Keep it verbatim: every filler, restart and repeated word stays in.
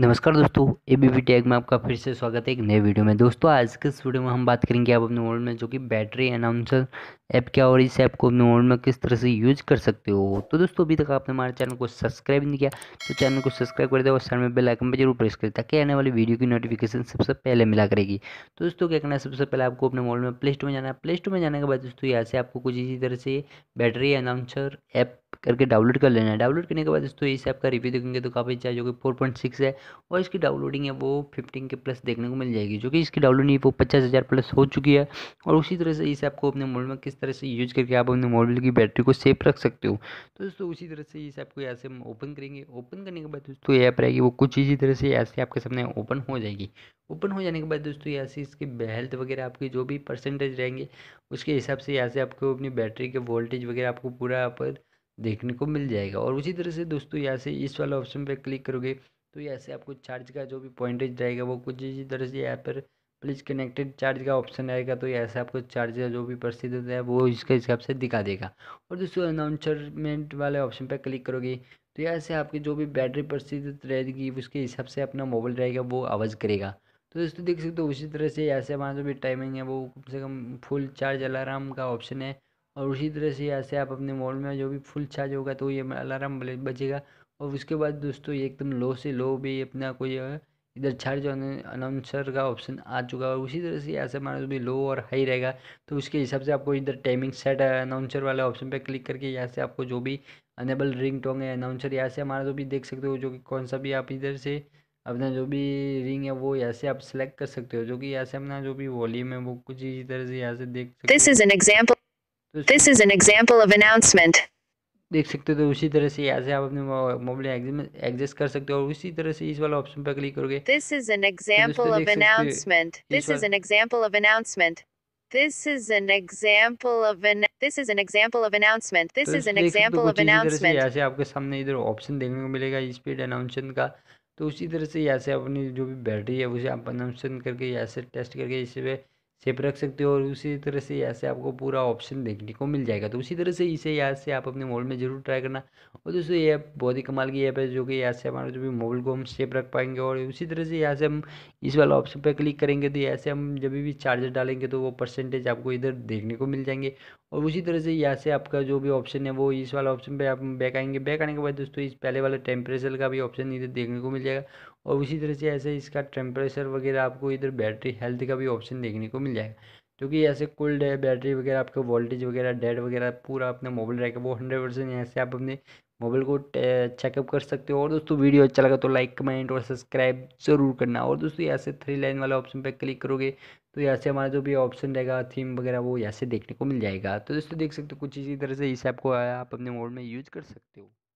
नमस्कार दोस्तों, ABB take में आपका फिर से स्वागत है एक नए वीडियो में। दोस्तों आज के इस वीडियो में हम बात करेंगे आप अपने मोबाइल में जो कि बैटरी अनाउंसर ऐप क्या, और इस ऐप को अपने मोबाइल में किस तरह से यूज कर सकते हो। तो दोस्तों अभी तक आपने हमारे चैनल को सब्सक्राइब नहीं किया तो चैनल को सब्सक्राइब कर दे और साइड में बेल आइकन पर जरूर प्रेस करें ताकि आने वाली वीडियो की नोटिफिकेशन सबसे पहले मिला करेगी। तो दोस्तों क्या करना है, सबसे पहले आपको अपने मोबाइल में प्ले स्टोर में जाना है। प्ले स्टोर में जाने के बाद दोस्तों यहाँ से आपको कुछ इसी तरह से बैटरी अनाउंसर ऐप करके डाउनलोड कर लेना है। डाउनलोड करने के बाद दोस्तों इस ऐप का रिव्यू देखेंगे तो काफ़ी अच्छा, जो कि फोर पॉइंट सिक्स है और इसकी डाउनलोडिंग है वो फिफ्टीन के प्लस देखने को मिल जाएगी, जो कि इसकी डाउनलोडिंग वो पचास हज़ार प्लस हो चुकी है। और उसी तरह से इस ऐप को अपने मोबाइल में किस तरह से यूज करके आप अपने मोबाइल की बैटरी को सेफ रख सकते हो। तो दोस्तों उसी तरह से इस ऐप को यहाँ से हम ओपन करेंगे। ओपन करने के बाद दोस्तों ये ऐप रहेगी वो कुछ इसी तरह से ऐसे आपके सामने ओपन हो जाएगी। ओपन हो जाने के बाद दोस्तों यहाँ से इसकी हेल्थ वगैरह आपकी जो भी परसेंटेज रहेंगे उसके हिसाब से यहाँ से आपको अपनी बैटरी के वोल्टेज वगैरह आपको पूरा यहाँ पर देखने को मिल जाएगा। और उसी तरह से दोस्तों यहाँ से इस वाला ऑप्शन पे क्लिक करोगे तो यहाँ से आपको चार्ज का जो भी पॉइंटेज रहेगा वो कुछ इसी तरह से यहाँ पर प्लीज कनेक्टेड चार्ज का ऑप्शन आएगा तो यहाँ से आपको चार्ज का जो भी प्रसिद्ध होता है वो इसके हिसाब से दिखा देगा। और दोस्तों अनाउंसमेंट वाले ऑप्शन पर क्लिक करोगे तो यहाँ से आपकी जो भी बैटरी प्रसिद्ध रहेगी उसके हिसाब से अपना मोबाइल रहेगा वो आवाज़ करेगा। तो दोस्तों देख सकते हो उसी तरह से यहाँ से हमारा जो भी टाइमिंग है वो कम से कम फुल चार्ज अलार्म का ऑप्शन है। और उसी तरह से यहाँ से आप अपने मोबाइल में जो भी फुल चार्ज होगा तो ये अलार्म बजेगा। और उसके बाद दोस्तों ये एकदम लो से लो भी अपना कोई इधर चार्ज अनाउंसर का ऑप्शन आ चुका है। और उसी तरह से यहाँ से हमारा जो भी लो और हाई रहेगा तो उसके हिसाब से आपको इधर टाइमिंग सेट अनाउंसर वाला ऑप्शन पे क्लिक करके यहाँ से आपको जो भी अनेबल रिंग टोंग है अनाउंसर यहाँ से हमारा जो भी देख सकते हो, जो कि कौन सा भी आप इधर से अपना जो भी रिंग है वो यहाँ से आप सेलेक्ट कर सकते हो, जो कि यहाँ से अपना जो भी वॉल्यूम है वो कुछ इसी तरह से यहाँ से देख सकते हो। This is an example This is an example of announcement. देख सकते हो। तो उसी तरह से यहाँ से आप अपने मोबाइल एडजस्ट कर सकते हो। और उसी तरह से इस वाला ऑप्शन पर क्लिक करोगे This is an example of announcement. This is an example of announcement. This is an example of an This is an example of announcement. This is an example of announcement. यहाँ से आपके सामने इधर option देखने को मिलेगा speed announcement का। तो उसी तरह से यहाँ से अपनी जो भी बैटरी है उसे आप अनाउंसमेंट करके यहाँ से टेस्ट करके इससे सेफ रख सकते हो। और उसी तरह से यहाँ से आपको पूरा ऑप्शन देखने को मिल जाएगा। तो उसी तरह से इसे यहाँ से आप अपने मोबाइल में जरूर ट्राई करना। और दोस्तों ये ऐप बहुत ही कमाल की ऐप है, जो कि यहाँ से हमारा जो भी मोबाइल को हम सेफ रख पाएंगे। और उसी तरह से यहाँ से हम इस वाला ऑप्शन पर क्लिक करेंगे तो यहाँ से हम जब भी चार्जर डालेंगे तो वो परसेंटेज आपको इधर देखने को मिल जाएंगे। और उसी तरह से यहाँ से आपका जो भी ऑप्शन है वो इस वाला ऑप्शन पे आप बैक आएंगे। बैक आने के बाद दोस्तों इस पहले वाले टेम्परेचर का भी ऑप्शन इधर देखने को मिल जाएगा। और उसी तरह से ऐसे इसका टेम्परेचर वगैरह आपको इधर बैटरी हेल्थ का भी ऑप्शन देखने को मिल जाएगा, जो कि ऐसे कोल्ड है बैटरी वगैरह आपका वोल्टेज वगैरह डेड वगैरह पूरा अपना मोबाइल रहेगा वो हंड्रेड परसेंट यहाँ से आप अपने मोबाइल को चेकअप कर सकते हो। और दोस्तों वीडियो अच्छा लगा तो लाइक कमेंट और सब्सक्राइब जरूर करना। और दोस्तों यहाँ से थ्री लाइन वाला ऑप्शन पर क्लिक करोगे तो यहाँ से हमारा जो भी ऑप्शन रहेगा थीम वगैरह वो यहाँ से देखने को मिल जाएगा। तो दोस्तों देख सकते हो कुछ इसी तरह से इस ऐप को आप अपने मोबाइल में यूज कर सकते हो।